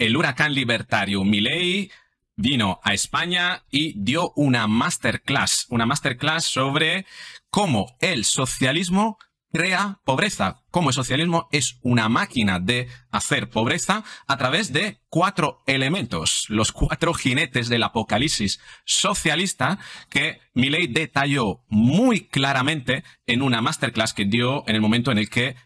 El huracán libertario Milei vino a España y dio una masterclass sobre cómo el socialismo crea pobreza, cómo el socialismo es una máquina de hacer pobreza a través de 4 elementos, los 4 jinetes del apocalipsis socialista que Milei detalló muy claramente en una masterclass que dio en el momento en el que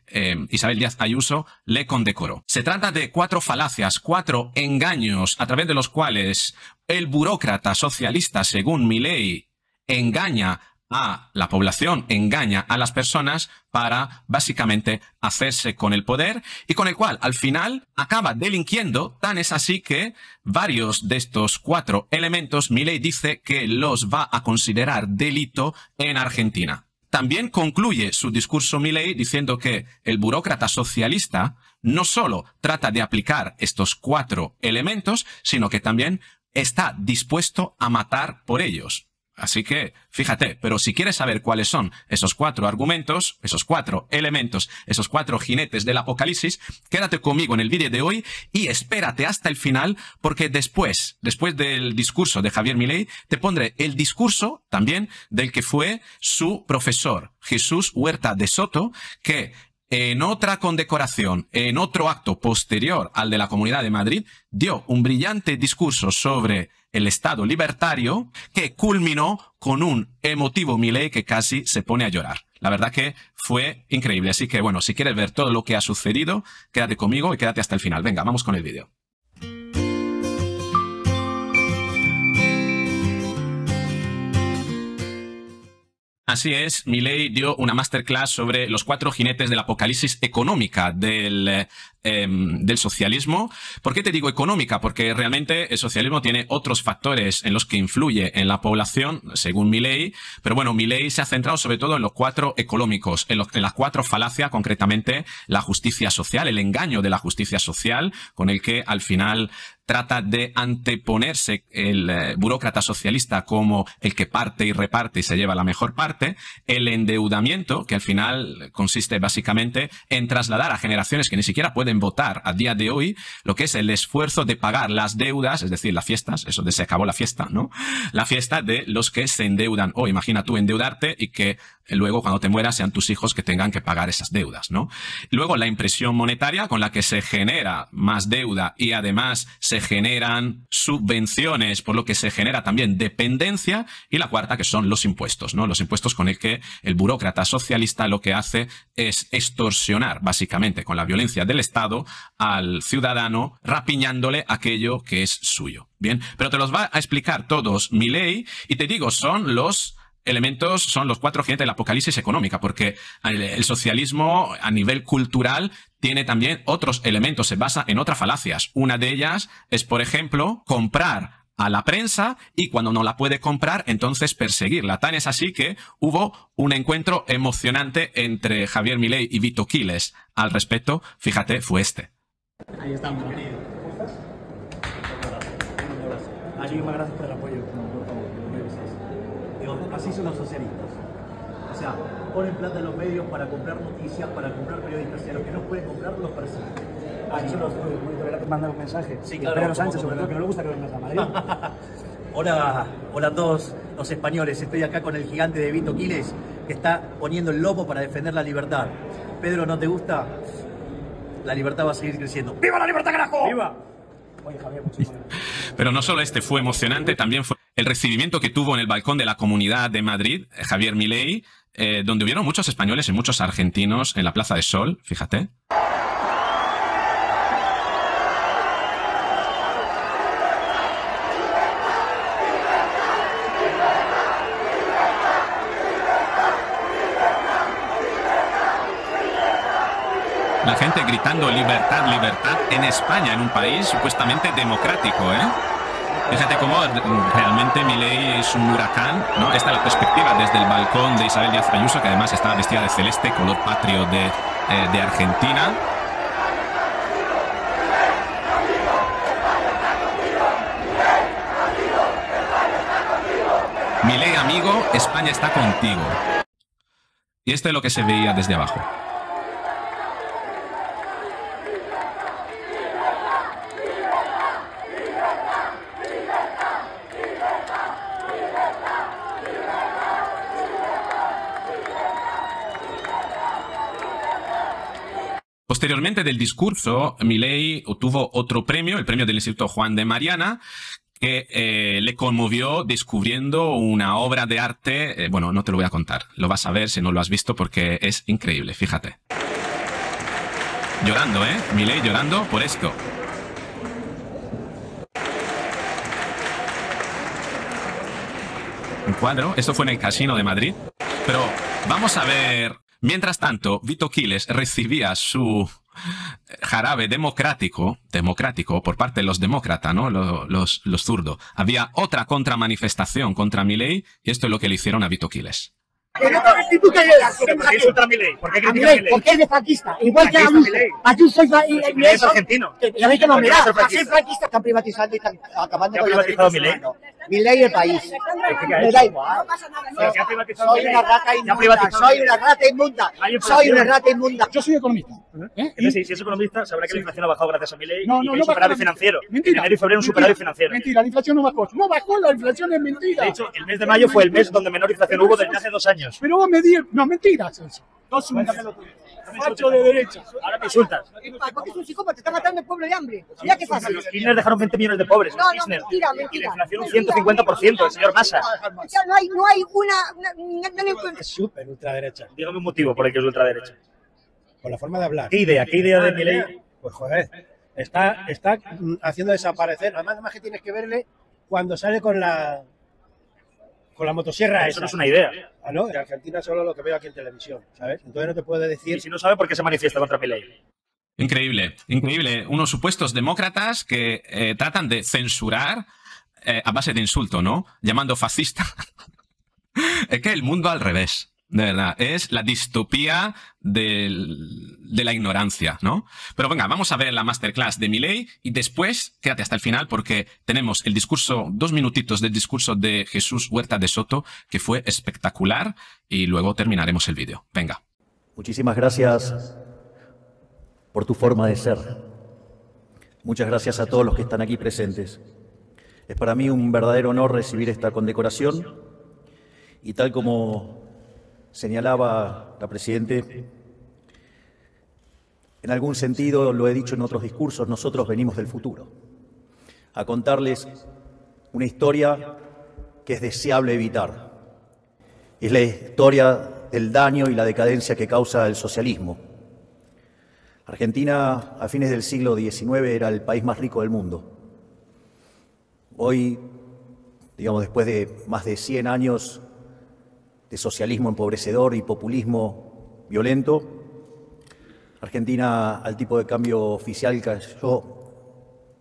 Isabel Díaz Ayuso le condecoró. Se trata de 4 falacias, 4 engaños a través de los cuales el burócrata socialista, según Milei, engaña a la población, engaña a las personas para básicamente hacerse con el poder y con el cual al final acaba delinquiendo. Tan es así que varios de estos 4 elementos Milei dice que los va a considerar delito en Argentina. También concluye su discurso Milei diciendo que el burócrata socialista no solo trata de aplicar estos 4 elementos, sino que también está dispuesto a matar por ellos. Así que, fíjate, pero si quieres saber cuáles son esos 4 argumentos, esos 4 elementos, esos 4 jinetes del apocalipsis, quédate conmigo en el vídeo de hoy y espérate hasta el final, porque después del discurso de Javier Milei, te pondré el discurso también del que fue su profesor, Jesús Huerta de Soto, que en otra condecoración, en otro acto posterior al de la Comunidad de Madrid, dio un brillante discurso sobre el Estado libertario que culminó con un emotivo Milei que casi se pone a llorar. La verdad que fue increíble. Así que bueno, si quieres ver todo lo que ha sucedido, quédate conmigo y quédate hasta el final. Venga, vamos con el vídeo. Así es, Milei dio una masterclass sobre los 4 jinetes del apocalipsis económica del socialismo. ¿Por qué te digo económica? Porque realmente el socialismo tiene otros factores en los que influye en la población, según Milei. Pero bueno, Milei se ha centrado sobre todo en los 4 económicos, en las 4 falacias, concretamente la justicia social, el engaño de la justicia social, con el que al final trata de anteponerse el burócrata socialista como el que parte y reparte y se lleva la mejor parte, el endeudamiento, que al final consiste básicamente en trasladar a generaciones que ni siquiera pueden votar a día de hoy, lo que es el esfuerzo de pagar las deudas, es decir, las fiestas, eso de se acabó la fiesta, ¿no? La fiesta de los que se endeudan. O imagina tú endeudarte y que luego cuando te mueras sean tus hijos que tengan que pagar esas deudas, ¿no? Luego la impresión monetaria, con la que se genera más deuda y además se generan subvenciones, por lo que se genera también dependencia. Y la 4ª, que son los impuestos, ¿no? Los impuestos con el que el burócrata socialista lo que hace es extorsionar, básicamente, con la violencia del Estado al ciudadano, rapiñándole aquello que es suyo. Bien, pero te los va a explicar todos Milei y te digo, son los elementos, son los 4 jinetes del apocalipsis económica, porque el socialismo a nivel cultural tiene también otros elementos, se basa en otras falacias. Una de ellas es, por ejemplo, comprar a la prensa y cuando no la puede comprar, entonces perseguirla. Tan es así que hubo un encuentro emocionante entre Javier Milei y Vito Quiles al respecto. Fíjate, fue este. Ahí estamos. Así que muchas gracias por el apoyo. Así son los socialistas. O sea, ponen plata en los medios para comprar noticias, para comprar periodistas, y a los que no pueden comprar los persiguen. Así son los socialistas. Mandar un mensaje. Sí, claro. Pedro Sánchez, sobre todo, que no le gusta que vengas a Madrid. Hola a todos los españoles. Estoy acá con el gigante de Vito Quiles, que está poniendo el lomo para defender la libertad. Pedro, ¿no te gusta? La libertad va a seguir creciendo. ¡Viva la libertad, carajo! ¡Viva! Oye, Javier, muchísimas gracias. Pero no solo este fue emocionante, también fue el recibimiento que tuvo en el balcón de la Comunidad de Madrid Javier Milei, donde hubieron muchos españoles y muchos argentinos en la Plaza de Sol, fíjate. La gente gritando libertad, libertad en España, en un país supuestamente democrático, ¿eh? Fíjate cómo realmente Milei es un huracán, ¿no? Esta es la perspectiva desde el balcón de Isabel Díaz Ayuso, que además estaba vestida de celeste, color patrio de Argentina. Milei, amigo, España está contigo. Y esto es lo que se veía desde abajo. Posteriormente del discurso, Milei obtuvo otro premio, el premio del Instituto Juan de Mariana, que le conmovió descubriendo una obra de arte. Bueno, no te lo voy a contar, lo vas a ver si no lo has visto porque es increíble, fíjate. Llorando, ¿eh? Milei llorando por esto. Un cuadro, esto fue en el Casino de Madrid. Pero vamos a ver... Mientras tanto, Vito Quiles recibía su jarabe democrático por parte de los demócratas, ¿no? Los zurdos. Había otra contramanifestación contra Milei y esto es lo que le hicieron a Vito Quiles. Es otra Milei. ¿Por qué critica a Milei? Porque es de franquista. Igual que Ayuso es argentino. Y a mí que no mirá, así es franquista. Están privatizando y están acabando con la Milei. Milei el país. Me da igual. Soy una rata inmunda. Soy una rata inmunda. Soy una rata inmunda. Yo soy economista. Si es economista, sabrá que la inflación ha bajado gracias a Milei. No, no, no. Superávit financiero. Mentira. En enero y febrero un superávit financiero. Mentira, la inflación no bajó. No bajó, la inflación es mentira. De hecho, el mes de mayo fue el mes donde menor inflación hubo desde hace 2 años. Pero vos me di... No, mentiras. Dos insultas. Facho de derecha. Ahora me insultas. Porque es un psicópata, está matando el pueblo de hambre. Mira qué fácil. Los Kirchner dejaron 20 millones de pobres. No, no, mentira, mentira. La inflación un 150%, el señor Massa. No hay una... Es súper ultraderecha. Dígame un motivo por el que es ultraderecha. Por la forma de hablar. Qué idea de Milei? Pues joder, está haciendo desaparecer. Además que tienes que verle cuando sale con la... Con la motosierra esa. Eso no es una idea. Ah, no, en Argentina solo lo que veo aquí en televisión, ¿sabes? Entonces no te puedo decir... Y si no sabe por qué se manifiesta contra Milei. Increíble, increíble. Unos supuestos demócratas que tratan de censurar a base de insulto, ¿no? Llamando fascista. Es que el mundo al revés, de verdad. Es la distopía de la ignorancia, ¿no? Pero venga, vamos a ver la masterclass de Milei y después, quédate hasta el final porque tenemos el discurso, 2 minutitos del discurso de Jesús Huerta de Soto, que fue espectacular, y luego terminaremos el vídeo. Venga. Muchísimas gracias por tu forma de ser. Muchas gracias a todos los que están aquí presentes. Es para mí un verdadero honor recibir esta condecoración y tal como señalaba la Presidente, en algún sentido, lo he dicho en otros discursos, nosotros venimos del futuro a contarles una historia que es deseable evitar. Es la historia del daño y la decadencia que causa el socialismo. Argentina, a fines del siglo XIX, era el país más rico del mundo. Hoy, digamos, después de más de 100 años... de socialismo empobrecedor y populismo violento, Argentina al tipo de cambio oficial cayó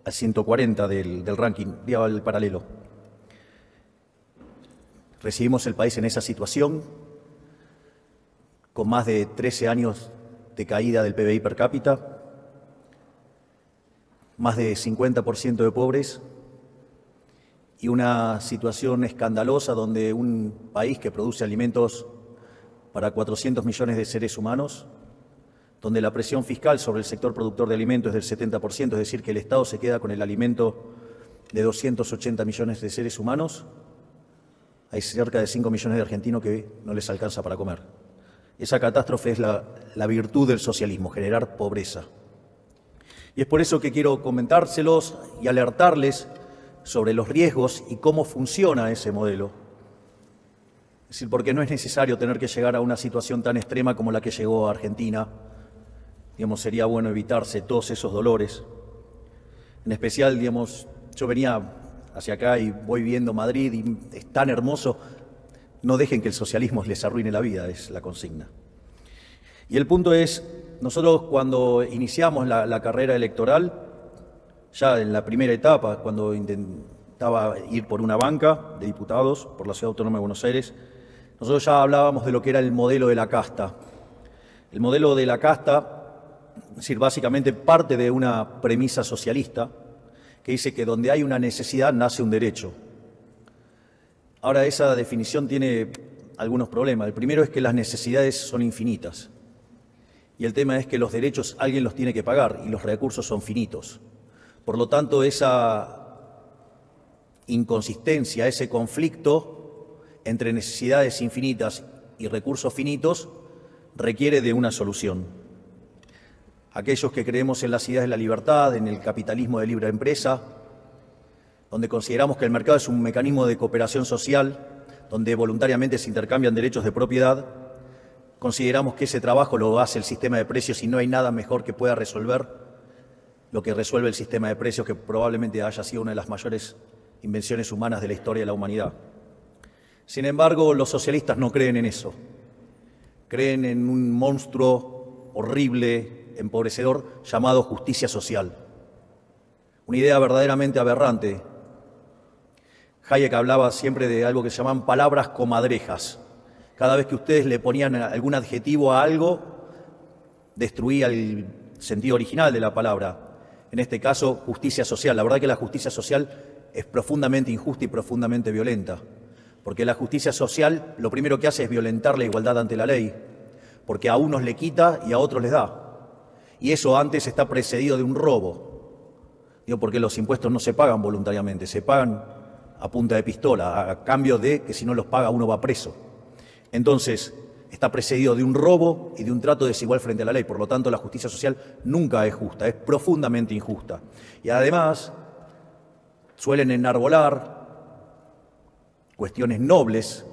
al 140 del ranking, día al paralelo. Recibimos el país en esa situación, con más de 13 años de caída del PBI per cápita, más de 50% de pobres, y una situación escandalosa donde un país que produce alimentos para 400 millones de seres humanos, donde la presión fiscal sobre el sector productor de alimentos es del 70%, es decir, que el Estado se queda con el alimento de 280 millones de seres humanos, hay cerca de 5 millones de argentinos que no les alcanza para comer. Esa catástrofe es la virtud del socialismo, generar pobreza. Y es por eso que quiero comentárselos y alertarles sobre los riesgos y cómo funciona ese modelo. Es decir, porque no es necesario tener que llegar a una situación tan extrema como la que llegó a Argentina. Digamos, sería bueno evitarse todos esos dolores. En especial, digamos, yo venía hacia acá y voy viendo Madrid y es tan hermoso. No dejen que el socialismo les arruine la vida, es la consigna. Y el punto es, nosotros cuando iniciamos la carrera electoral, ya en la primera etapa, cuando intentaba ir por una banca de diputados por la Ciudad Autónoma de Buenos Aires, nosotros ya hablábamos de lo que era el modelo de la casta. El modelo de la casta, es decir, básicamente parte de una premisa socialista que dice que donde hay una necesidad nace un derecho. Ahora, esa definición tiene algunos problemas. El primero es que las necesidades son infinitas y el tema es que los derechos alguien los tiene que pagar y los recursos son finitos. Por lo tanto, esa inconsistencia, ese conflicto entre necesidades infinitas y recursos finitos requiere de una solución. aquellos que creemos en las ideas de la libertad, en el capitalismo de libre empresa, donde consideramos que el mercado es un mecanismo de cooperación social, donde voluntariamente se intercambian derechos de propiedad, consideramos que ese trabajo lo hace el sistema de precios y no hay nada mejor que pueda resolver lo que resuelve el sistema de precios, que probablemente haya sido una de las mayores invenciones humanas de la historia de la humanidad. Sin embargo, los socialistas no creen en eso. Creen en un monstruo horrible, empobrecedor, llamado justicia social. Una idea verdaderamente aberrante. Hayek hablaba siempre de algo que se llaman palabras comadrejas. Cada vez que ustedes le ponían algún adjetivo a algo, destruía el sentido original de la palabra. En este caso, justicia social. La verdad que la justicia social es profundamente injusta y profundamente violenta. Porque la justicia social lo primero que hace es violentar la igualdad ante la ley. Porque a unos le quita y a otros les da. Y eso antes está precedido de un robo. Digo, porque los impuestos no se pagan voluntariamente, se pagan a punta de pistola, a cambio de que si no los paga uno va preso. Entonces, está precedido de un robo y de un trato desigual frente a la ley. Por lo tanto, la justicia social nunca es justa, es profundamente injusta. Y además, suelen enarbolar cuestiones nobles,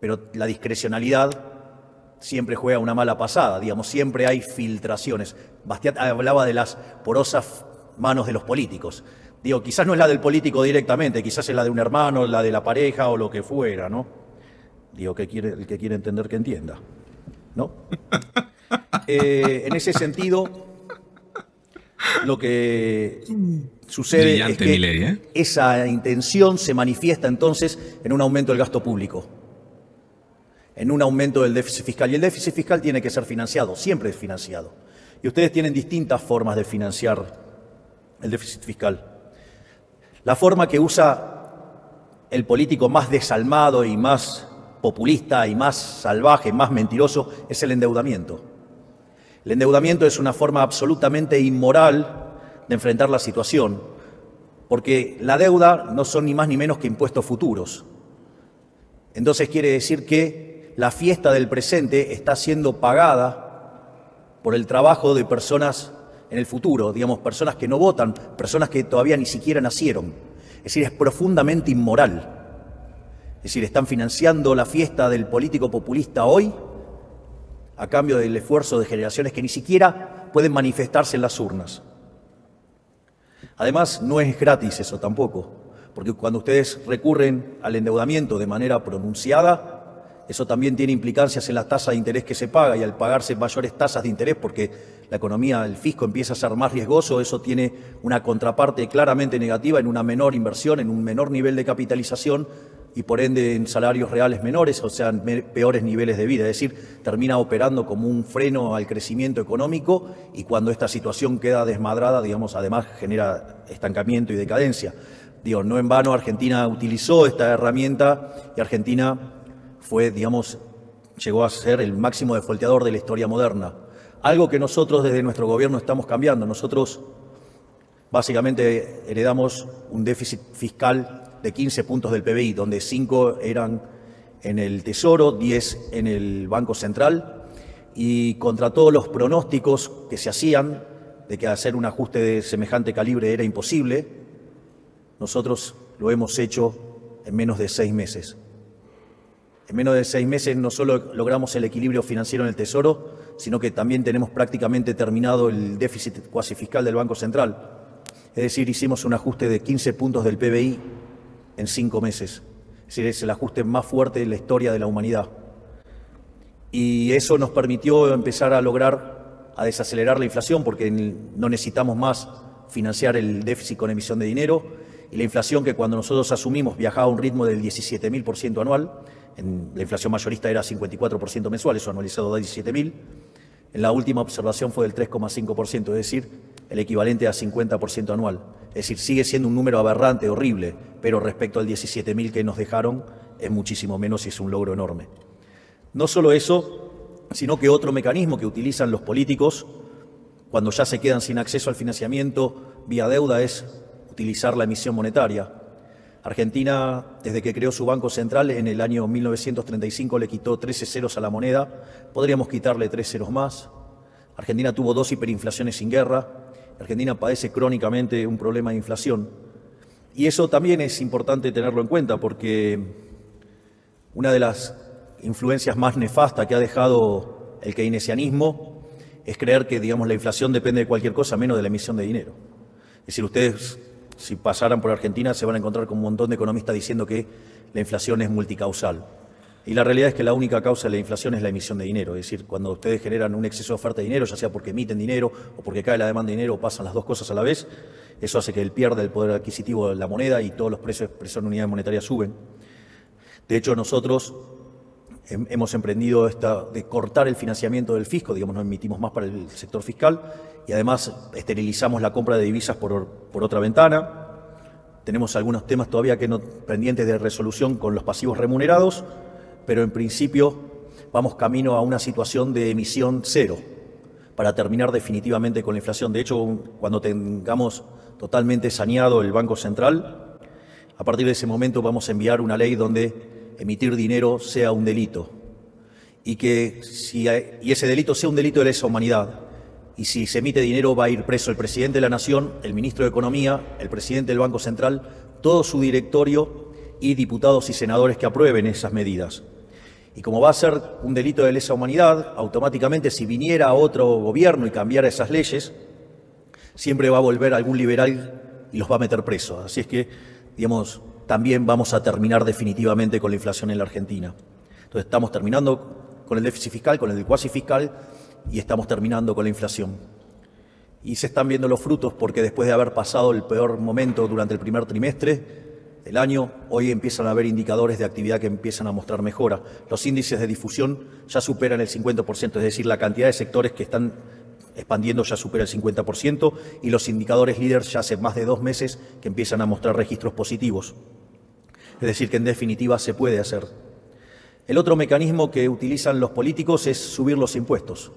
pero la discrecionalidad siempre juega una mala pasada, digamos, siempre hay filtraciones. Bastiat hablaba de las porosas manos de los políticos. Digo, quizás no es la del político directamente, quizás es la de un hermano, la de la pareja o lo que fuera, ¿no? Digo, el que quiere entender que entienda, ¿no? En ese sentido, lo que sucede brillante, es que Milei, esa intención se manifiesta entonces en un aumento del gasto público, en un aumento del déficit fiscal. Y el déficit fiscal tiene que ser financiado, siempre es financiado. Y ustedes tienen distintas formas de financiar el déficit fiscal. La forma que usa el político más desalmado y más populista y más salvaje, más mentiroso, es el endeudamiento. El endeudamiento es una forma absolutamente inmoral de enfrentar la situación, porque la deuda no son ni más ni menos que impuestos futuros. Entonces quiere decir que la fiesta del presente está siendo pagada por el trabajo de personas en el futuro, digamos, personas que no votan, personas que todavía ni siquiera nacieron. Es decir, es profundamente inmoral. Es decir, están financiando la fiesta del político populista hoy a cambio del esfuerzo de generaciones que ni siquiera pueden manifestarse en las urnas. Además, no es gratis eso tampoco, porque cuando ustedes recurren al endeudamiento de manera pronunciada, eso también tiene implicancias en la tasa de interés que se paga, y al pagarse mayores tasas de interés, porque la economía, el fisco empieza a ser más riesgoso, eso tiene una contraparte claramente negativa en una menor inversión, en un menor nivel de capitalización y por ende en salarios reales menores, o sea, en peores niveles de vida. Es decir, termina operando como un freno al crecimiento económico y cuando esta situación queda desmadrada, digamos, además genera estancamiento y decadencia. Digo, no en vano Argentina utilizó esta herramienta y Argentina fue, digamos, llegó a ser el máximo desfolteador de la historia moderna. Algo que nosotros desde nuestro gobierno estamos cambiando. Nosotros básicamente heredamos un déficit fiscal de 15 puntos del PBI, donde 5 eran en el Tesoro, 10 en el Banco Central, y contra todos los pronósticos que se hacían de que hacer un ajuste de semejante calibre era imposible, nosotros lo hemos hecho en menos de 6 meses. En menos de 6 meses no solo logramos el equilibrio financiero en el Tesoro, sino que también tenemos prácticamente terminado el déficit cuasi fiscal del Banco Central. Es decir, hicimos un ajuste de 15 puntos del PBI en 5 meses. Es decir, es el ajuste más fuerte de la historia de la humanidad. Y eso nos permitió empezar a lograr, a desacelerar la inflación, porque no necesitamos más financiar el déficit con emisión de dinero. Y la inflación que cuando nosotros asumimos viajaba a un ritmo del 17.000% anual. La inflación mayorista era 54% mensual, eso anualizado da 17.000. En la última observación fue del 3,5%, es decir, el equivalente a 50% anual. Es decir, sigue siendo un número aberrante, horrible, pero respecto al 17.000 que nos dejaron, es muchísimo menos y es un logro enorme. No solo eso, sino que otro mecanismo que utilizan los políticos cuando ya se quedan sin acceso al financiamiento vía deuda es utilizar la emisión monetaria. Argentina, desde que creó su Banco Central en el año 1935, le quitó 13 ceros a la moneda. Podríamos quitarle 3 ceros más. Argentina tuvo dos hiperinflaciones sin guerra. Argentina padece crónicamente un problema de inflación. Y eso también es importante tenerlo en cuenta, porque una de las influencias más nefastas que ha dejado el keynesianismo es creer que, digamos, la inflación depende de cualquier cosa menos de la emisión de dinero. Es decir, ustedes, si pasaran por Argentina, se van a encontrar con un montón de economistas diciendo que la inflación es multicausal. Y la realidad es que la única causa de la inflación es la emisión de dinero. Es decir, cuando ustedes generan un exceso de oferta de dinero, ya sea porque emiten dinero o porque cae la demanda de dinero, o pasan las dos cosas a la vez, eso hace que él pierda el poder adquisitivo de la moneda y todos los precios de expresión de unidad monetaria suben. De hecho, nosotros hemos emprendido esta de cortar el financiamiento del fisco, digamos, no emitimos más para el sector fiscal, y además esterilizamos la compra de divisas por otra ventana. Tenemos algunos temas todavía que no, pendientes de resolución con los pasivos remunerados, pero en principio vamos camino a una situación de emisión cero para terminar definitivamente con la inflación. De hecho, cuando tengamos totalmente saneado el Banco Central, a partir de ese momento vamos a enviar una ley donde emitir dinero sea un delito. Y ese delito sea un delito de lesa humanidad. Y si se emite dinero va a ir preso el presidente de la Nación, el ministro de Economía, el presidente del Banco Central, todo su directorio y diputados y senadores que aprueben esas medidas. Y como va a ser un delito de lesa humanidad, automáticamente si viniera otro gobierno y cambiara esas leyes, siempre va a volver algún liberal y los va a meter presos. Así es que, digamos, también vamos a terminar definitivamente con la inflación en la Argentina. Entonces estamos terminando con el déficit fiscal, con el cuasi fiscal, y estamos terminando con la inflación. Y se están viendo los frutos porque después de haber pasado el peor momento durante el primer trimestre del año, hoy empiezan a haber indicadores de actividad que empiezan a mostrar mejora. Los índices de difusión ya superan el 50%, es decir, la cantidad de sectores que están expandiendo ya supera el 50% y los indicadores líderes ya hace más de 2 meses que empiezan a mostrar registros positivos. Es decir, que en definitiva se puede hacer. El otro mecanismo que utilizan los políticos es subir los impuestos.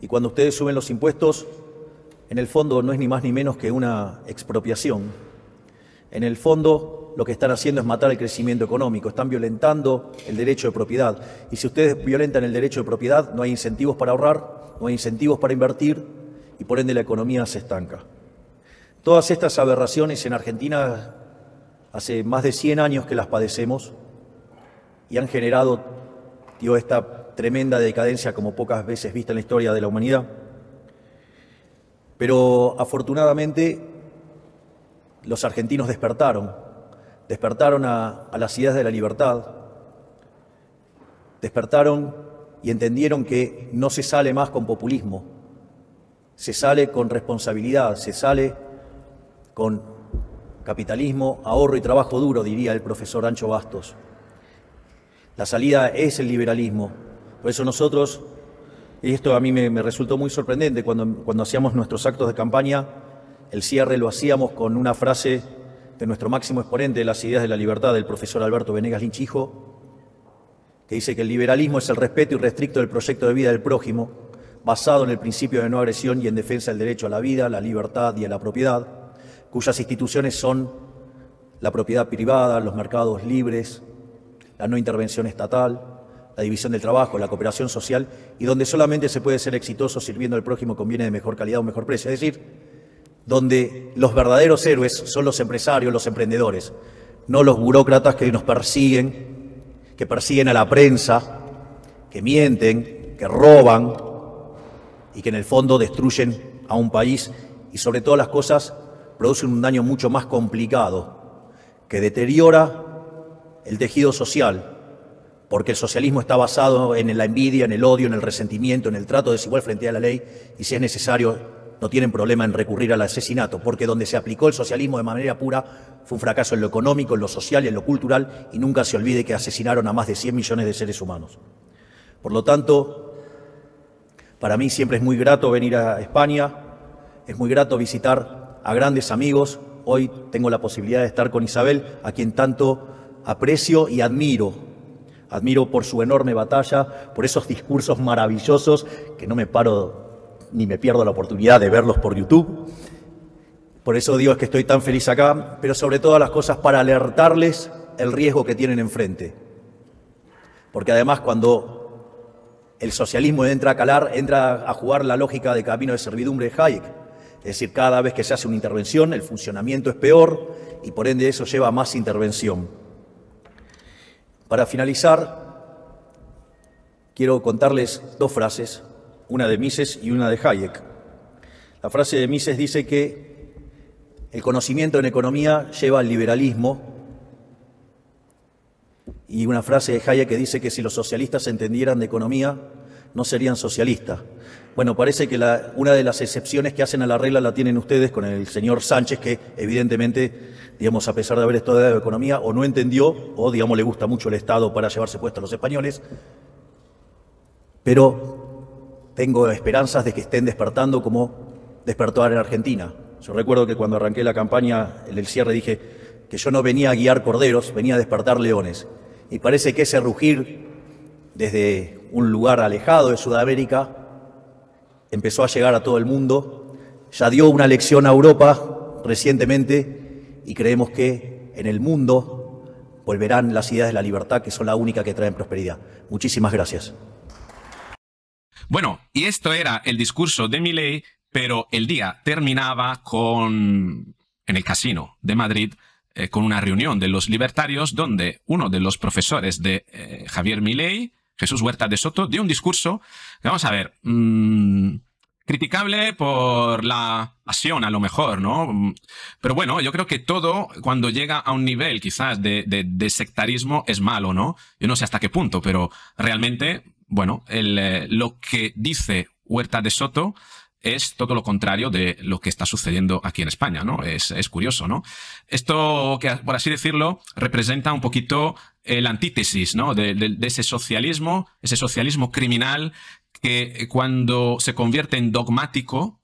Y cuando ustedes suben los impuestos, en el fondo no es ni más ni menos que una expropiación. En el fondo, lo que están haciendo es matar el crecimiento económico, están violentando el derecho de propiedad. Y si ustedes violentan el derecho de propiedad, no hay incentivos para ahorrar, no hay incentivos para invertir, y por ende la economía se estanca. Todas estas aberraciones en Argentina hace más de 100 años que las padecemos y han generado, digo, esta tremenda decadencia como pocas veces vista en la historia de la humanidad. Pero afortunadamente los argentinos despertaron a las ideas de la libertad, despertaron y entendieron que no se sale más con populismo, se sale con responsabilidad, se sale con capitalismo, ahorro y trabajo duro, diría el profesor Ancho Bastos. La salida es el liberalismo. Por eso nosotros, y esto a mí me resultó muy sorprendente, cuando hacíamos nuestros actos de campaña, el cierre lo hacíamos con una frase de nuestro máximo exponente de las ideas de la libertad, del profesor Alberto Benegas Lynch, hijo, que dice que el liberalismo es el respeto irrestricto del proyecto de vida del prójimo, basado en el principio de no agresión y en defensa del derecho a la vida, la libertad y a la propiedad, cuyas instituciones son la propiedad privada, los mercados libres, la no intervención estatal, la división del trabajo, la cooperación social, y donde solamente se puede ser exitoso sirviendo al prójimo con bienes de mejor calidad o mejor precio. Es decir, donde los verdaderos héroes son los empresarios, los emprendedores, no los burócratas que nos persiguen, que persiguen a la prensa, que mienten, que roban y que en el fondo destruyen a un país y sobre todas las cosas producen un daño mucho más complicado que deteriora el tejido social, porque el socialismo está basado en la envidia, en el odio, en el resentimiento, en el trato desigual frente a la ley y si es necesario no tienen problema en recurrir al asesinato, porque donde se aplicó el socialismo de manera pura fue un fracaso en lo económico, en lo social y en lo cultural, y nunca se olvide que asesinaron a más de 100 millones de seres humanos. Por lo tanto, para mí siempre es muy grato venir a España, es muy grato visitar a grandes amigos. Hoy tengo la posibilidad de estar con Isabel, a quien tanto aprecio y admiro. Admiro por su enorme batalla, por esos discursos maravillosos que no me paro ni me pierdo la oportunidad de verlos por YouTube. Por eso digo es que estoy tan feliz acá, pero sobre todas las cosas para alertarles el riesgo que tienen enfrente. Porque además cuando el socialismo entra a calar, entra a jugar la lógica de camino de servidumbre de Hayek. Es decir, cada vez que se hace una intervención, el funcionamiento es peor y por ende eso lleva a más intervención. Para finalizar, quiero contarles dos frases, una de Mises y una de Hayek. La frase de Mises dice que el conocimiento en economía lleva al liberalismo, y una frase de Hayek que dice que si los socialistas entendieran de economía, no serían socialistas. Bueno, parece que una de las excepciones que hacen a la regla la tienen ustedes con el señor Sánchez, que evidentemente, digamos, a pesar de haber estudiado economía, o no entendió, o, digamos, le gusta mucho el Estado para llevarse puestos a los españoles, pero tengo esperanzas de que estén despertando como despertó en Argentina. Yo recuerdo que cuando arranqué la campaña, en el cierre dije que yo no venía a guiar corderos, venía a despertar leones. Y parece que ese rugir desde un lugar alejado de Sudamérica empezó a llegar a todo el mundo, ya dio una lección a Europa recientemente y creemos que en el mundo volverán las ideas de la libertad, que son la única que traen prosperidad. Muchísimas gracias. Bueno, y esto era el discurso de Milei, pero el día terminaba en el Casino de Madrid, con una reunión de los libertarios donde uno de los profesores de Javier Milei, Jesús Huerta de Soto, dio un discurso, vamos a ver, criticable por la pasión a lo mejor, ¿no? Pero bueno, yo creo que todo cuando llega a un nivel quizás de sectarismo es malo, ¿no? Yo no sé hasta qué punto, pero realmente, bueno, lo que dice Huerta de Soto es todo lo contrario de lo que está sucediendo aquí en España, ¿no? Es curioso, ¿no? Esto, que por así decirlo, representa un poquito la antítesis, ¿no? de ese socialismo criminal que cuando se convierte en dogmático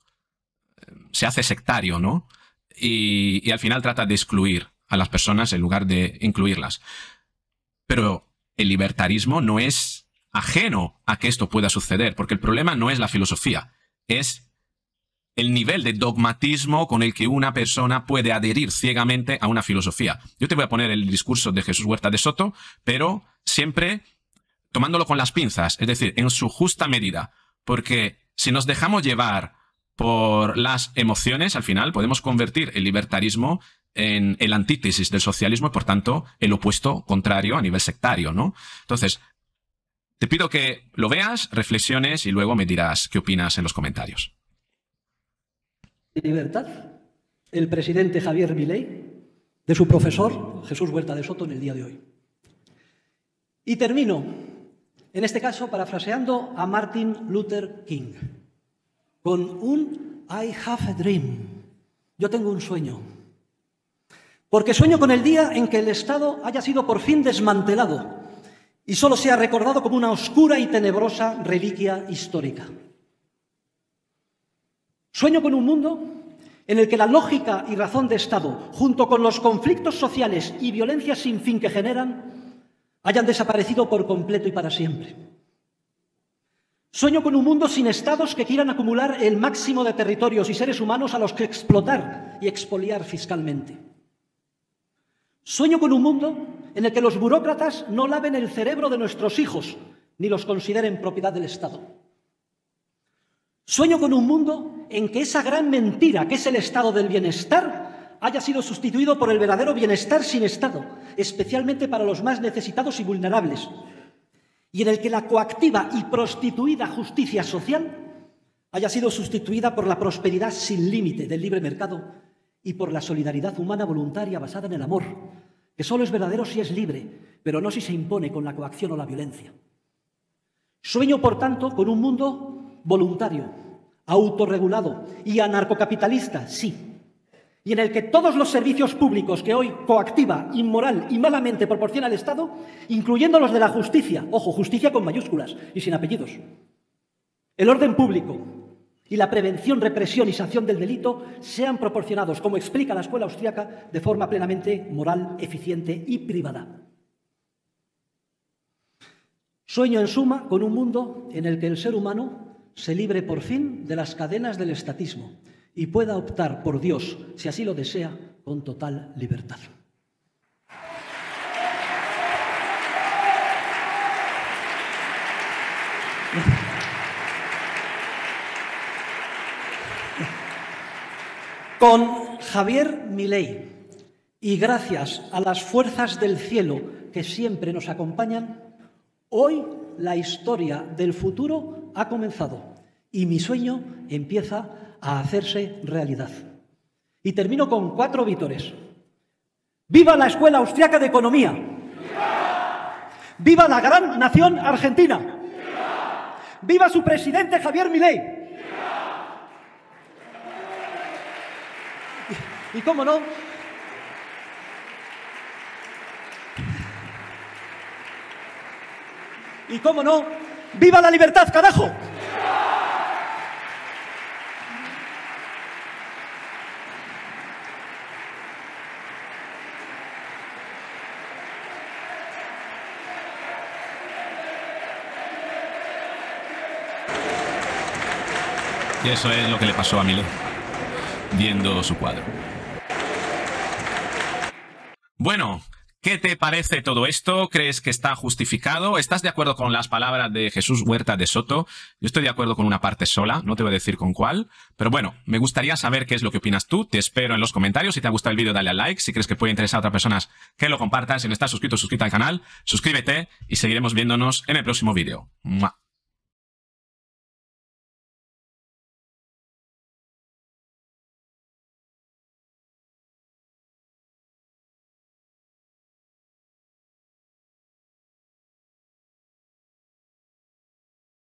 se hace sectario, ¿no? Y al final trata de excluir a las personas en lugar de incluirlas. Pero el libertarismo no es ajeno a que esto pueda suceder, porque el problema no es la filosofía, es el nivel de dogmatismo con el que una persona puede adherir ciegamente a una filosofía. Yo te voy a poner el discurso de Jesús Huerta de Soto, pero siempre tomándolo con las pinzas, es decir, en su justa medida, porque si nos dejamos llevar por las emociones, al final podemos convertir el libertarismo en el antítesis del socialismo y, por tanto, el opuesto contrario a nivel sectario, ¿no? Entonces, te pido que lo veas, reflexiones y luego me dirás qué opinas en los comentarios. Libertad, el presidente Javier Milei, de su profesor Jesús Huerta de Soto en el día de hoy. Y termino, en este caso, parafraseando a Martin Luther King, con un I have a dream, yo tengo un sueño. Porque sueño con el día en que el Estado haya sido por fin desmantelado y solo sea recordado como una oscura y tenebrosa reliquia histórica. Sueño con un mundo en el que la lógica y razón de Estado, junto con los conflictos sociales y violencias sin fin que generan, hayan desaparecido por completo y para siempre. Sueño con un mundo sin Estados que quieran acumular el máximo de territorios y seres humanos a los que explotar y expoliar fiscalmente. Sueño con un mundo en el que los burócratas no laven el cerebro de nuestros hijos ni los consideren propiedad del Estado. Sueño con un mundo en que esa gran mentira que es el estado del bienestar haya sido sustituido por el verdadero bienestar sin Estado, especialmente para los más necesitados y vulnerables, y en el que la coactiva y prostituida justicia social haya sido sustituida por la prosperidad sin límite del libre mercado y por la solidaridad humana voluntaria basada en el amor, que solo es verdadero si es libre, pero no si se impone con la coacción o la violencia. Sueño, por tanto, con un mundo voluntario, autorregulado y anarcocapitalista, sí, y en el que todos los servicios públicos que hoy coactiva, inmoral y malamente proporciona el Estado, incluyendo los de la justicia, ojo, justicia con mayúsculas y sin apellidos, el orden público y la prevención, represión y sanción del delito sean proporcionados, como explica la escuela austríaca, de forma plenamente moral, eficiente y privada. Sueño, en suma, con un mundo en el que el ser humano se libre por fin de las cadenas del estatismo y pueda optar por Dios, si así lo desea, con total libertad. con Javier Milei. Y gracias a las fuerzas del cielo que siempre nos acompañan, hoy la historia del futuro ha comenzado y mi sueño empieza a hacerse realidad. Y termino con 4 vítores. ¡Viva la Escuela Austriaca de Economía! ¡Viva! ¡Viva la gran nación argentina! ¡Viva! ¡Viva su presidente Javier Milei! ¡Viva! Y cómo no, y cómo no, ¡viva la libertad, carajo! Y eso es lo que le pasó a Milei, viendo su cuadro. Bueno, ¿qué te parece todo esto? ¿Crees que está justificado? ¿Estás de acuerdo con las palabras de Jesús Huerta de Soto? Yo estoy de acuerdo con una parte sola, no te voy a decir con cuál. Pero bueno, me gustaría saber qué es lo que opinas tú. Te espero en los comentarios. Si te ha gustado el vídeo, dale al like. Si crees que puede interesar a otras personas, que lo compartas. Si no estás suscrito, suscríbete al canal. Suscríbete y seguiremos viéndonos en el próximo vídeo.